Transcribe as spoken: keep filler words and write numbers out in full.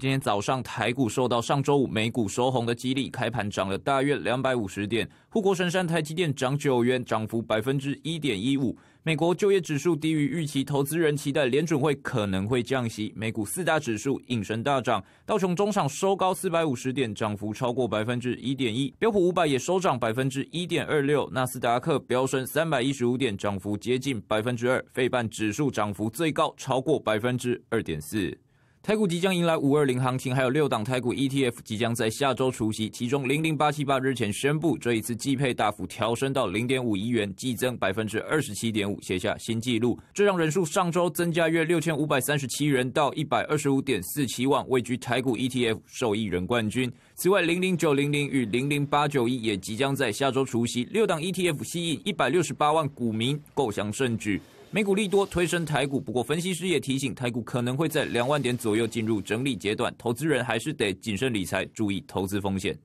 今天早上台股受到上周五美股收红的激励，开盘涨了大约两百五十点。护国神山台积电涨九元，涨幅 百分之一点一五。美国就业指数低于预期，投资人期待联准会可能会降息。美股四大指数应声大涨，道琼中场收高四百五十点，涨幅超过 百分之一点一。标普五百也收涨 百分之一点二六， 纳斯达克飙升三百一十五点，涨幅接近 百分之二。费半指数涨幅最高，超过 百分之二点四。 台股即将迎来五二零行情，还有六档台股 E T F 即将在下周除息，其中零零八七八日前宣布，这一次季配大幅调升到 零点五亿元，季增 百分之二十七点五， 写下新纪录。这让人数上周增加约六千五百三十七人到 一百二十五点四七万，位居台股 E T F 受益人冠军。此外，零零九零零与零零八九一也即将在下周除息，六档 E T F 吸引一百六十八万股民共享盛举。 美股利多推升台股，不过分析师也提醒，台股可能会在两万点左右进入整理阶段，投资人还是得谨慎理财，注意投资风险。